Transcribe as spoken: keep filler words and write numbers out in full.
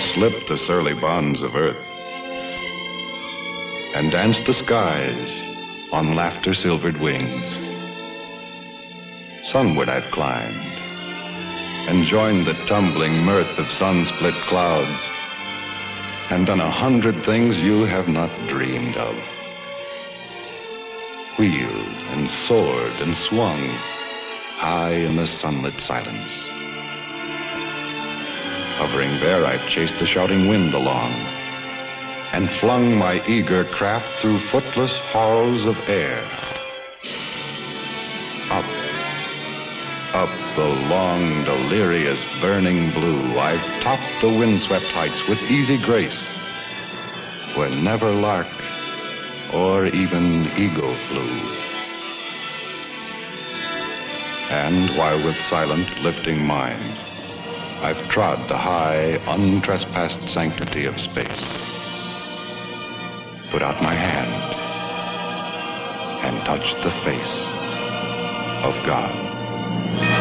have slipped the surly bonds of earth and danced the skies on laughter-silvered wings. Sunward I've climbed and joined the tumbling mirth of sun-split clouds and done a hundred things you have not dreamed of. Wheeled and soared and swung high in the sunlit silence. Hovering there, I've chased the shouting wind along and flung my eager craft through footless halls of air. Up, up the long, delirious, burning blue, I've topped the windswept heights with easy grace, where never lark or even eagle flew. And while with silent, lifting mind, I've trod the high, untrespassed sanctity of space, put out my hand and touched the face of God.